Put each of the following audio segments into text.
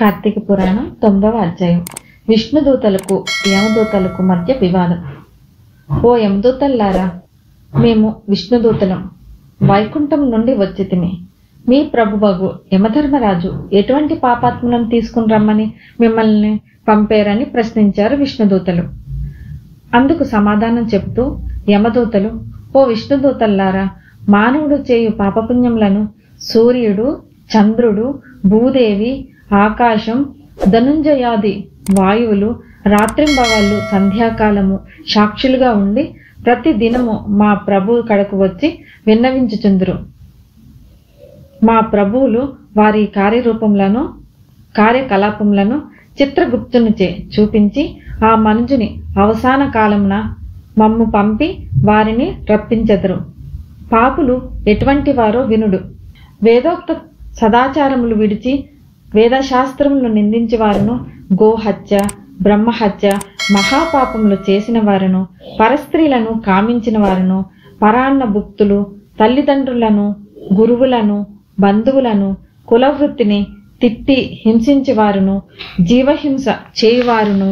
కార్తీక పురాణం 9వ అధ్యాయం. విష్ణుదూతలకు యమదూతలకు మధ్య వివాదం. ఓ యమదూతల్లారా, మేము విష్ణుదూతలం, వైకుంఠం నుండి వచ్చితిమి. మీ ప్రభువగు యమధర్మరాజు ఎటువంటి పాపాత్ములను తీసుకుని రమ్మని మిమ్మల్ని పంపారని ప్రశ్నించారు విష్ణుదూతలు. అందుకు సమాధానం చెబుతూ యమదూతలు, ఓ విష్ణుదూతల్లారా, మానవుడు చేయు పాపపుణ్యములను సూర్యుడు, చంద్రుడు, భూదేవి, ఆకాశం, ధనుంజయాది వాయువులు రాత్రింబవాళ్ళు సంధ్యాకాలము సాక్షులుగా ఉండి ప్రతి దినము మా ప్రభువు కడకు వచ్చి విన్నవించుచుందురు. మా ప్రభువులు వారి కార్యకలాపములను చిత్రగుప్తునిచే చూపించి ఆ మనుజుని అవసాన కాలమున మమ్ము పంపి వారిని రప్పించెదరు. పాపులు ఎటువంటి వారో వినుడు. వేదోక్త సదాచారములు విడిచి వేదశాస్త్రములు నిందించి వారును, గోహత్య, బ్రహ్మహత్య, మహాపాపములు చేసిన వారును, పరస్త్రీలను కామించిన వారును, పరాన్న భుక్తులు, తల్లిదండ్రులను, గురువులను, బంధువులను, కులవృత్తిని తిట్టి హింసించేవారును, జీవహింస చేయువారును,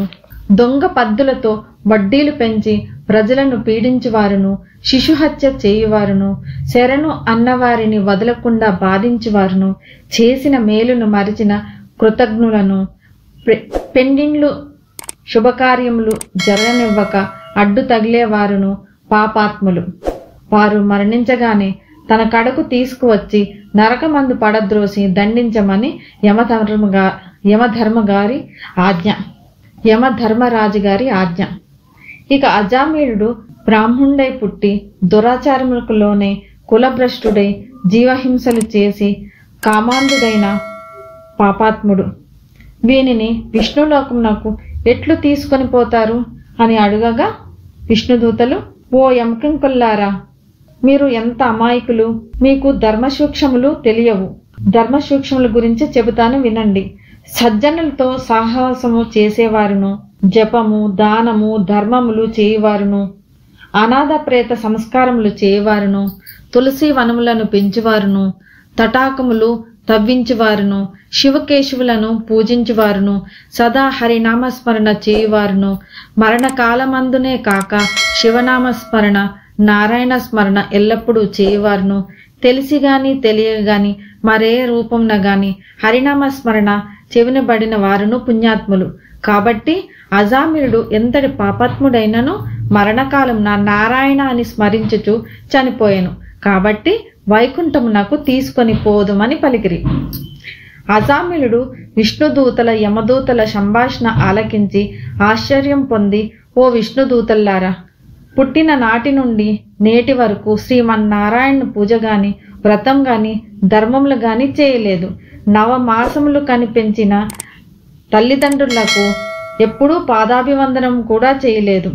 దొంగ పద్దులతో వడ్డీలు పెంచి ప్రజలను పీడించేవారును, శిశుహత్య చేయువారును, శరణు అన్నవారిని వదలకుండా బాధించేవారును, చేసిన మేలును మరిచిన కృతజ్ఞులను, పెండింగ్లు శుభకార్యములు జరగనివ్వక అడ్డు తగిలేవారును పాపాత్ములు. వారు మరణించగానే తన కడకు తీసుకువచ్చి నరకమందు పడద్రోసి దండించమని యమధర్మరాజు గారి ఆజ్ఞ. ఇక అజామీయుడు బ్రాహ్మణుడై పుట్టి దురాచారములకులోనే కులభ్రష్టుడై జీవహింసలు చేసి కామాంధుడైన పాపాత్ముడు. వీనిని విష్ణులోకమునకు ఎట్లు తీసుకొని పోతారు అని అడుగగా విష్ణుదూతలు, ఓ యమకింకుల్లారా, మీరు ఎంత అమాయకులు, మీకు ధర్మసూక్ష్మములు తెలియవు. ధర్మసూక్ష్మముల గురించి చెబుతాను వినండి. సజ్జనులతో సాహసము చేసేవారును, జపము, దానము, ధర్మములు చేయువారును, అనాథ ప్రేత సంస్కారములు చేయువారును, తులసి వనములను పెంచువారును, తటాకములు తవ్వించువారును, శివకేశవులను పూజించువారును, సదా హరినామస్మరణ చేయువారును, మరణకాలమందునే కాక శివనామస్మరణ, నారాయణ స్మరణ ఎల్లప్పుడూ చేయువారును, తెలిసి గాని తెలియక గాని మరే రూపంన గాని హరినామ స్మరణ చెవినబడిన వారును పుణ్యాత్ములు. కాబట్టి అజామీయుడు ఎంతటి పాపాత్ముడైనను మరణకాలమున నారాయణ అని స్మరించుచు చనిపోయాను. కాబట్టి వైకుంఠమునకు తీసుకొని పోదుమని పలికిరి. అజామీయుడు విష్ణుదూతల యమదూతల సంభాషణ ఆలకించి ఆశ్చర్యం పొంది, ఓ విష్ణుదూతల్లారా, పుట్టిన నాటి నుండి నేటి వరకు శ్రీమన్నారాయణ పూజ గాని, వ్రతం గాని, ధర్మములు గాని చేయలేదు. 9 మాసములు కనిపించిన తల్లిదండ్రులకు ఎప్పుడూ పాదాభివందనం కూడా చేయలేదు.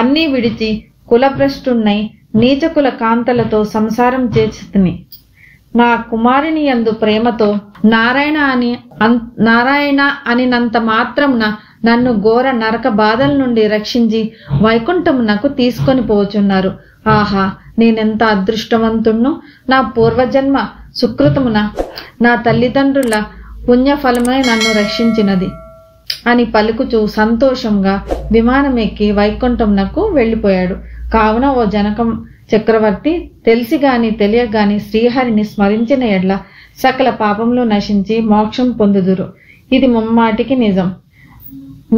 అన్నీ విడిచి కులభ్రష్టున్నై నీచకుల కాంతలతో సంసారం చేసితిని. నా కుమారుని యందు ప్రేమతో నారాయణ అనినంత మాత్రమున నన్ను ఘోర నరక బాధల నుండి రక్షించి వైకుంఠమునకు తీసుకొని పోచున్నారు. ఆహా, నేనెంత అదృష్టవంతుణ్ణు! నా పూర్వజన్మ సుకృతమున నా తల్లిదండ్రుల పుణ్యఫలమే నన్ను రక్షించినది అని పలుకుచూ సంతోషంగా విమానమెక్కి వైకుంఠమునకు వెళ్ళిపోయాడు. కావున ఓ జనకం చక్రవర్తి, తెలిసి గాని తెలియక గాని శ్రీహరిని స్మరించిన ఎడ్ల సకల పాపములు నశించి మోక్షం పొందుదురు. ఇది ముమ్మాటికి నిజం.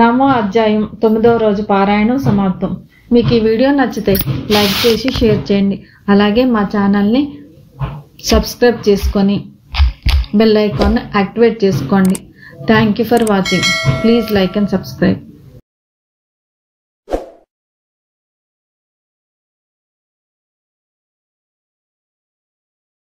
నమో అధ్యాయం 9వ రోజు పారాయణం సమాప్తం. మీకు ఈ వీడియో నచ్చితే లైక్ చేసి షేర్ చేయండి. అలాగే మా ఛానల్ని సబ్స్క్రైబ్ చేసుకొని బెల్ ఐకాన్ యాక్టివేట్ చేసుకోండి. Thank you for watching. Please like and subscribe.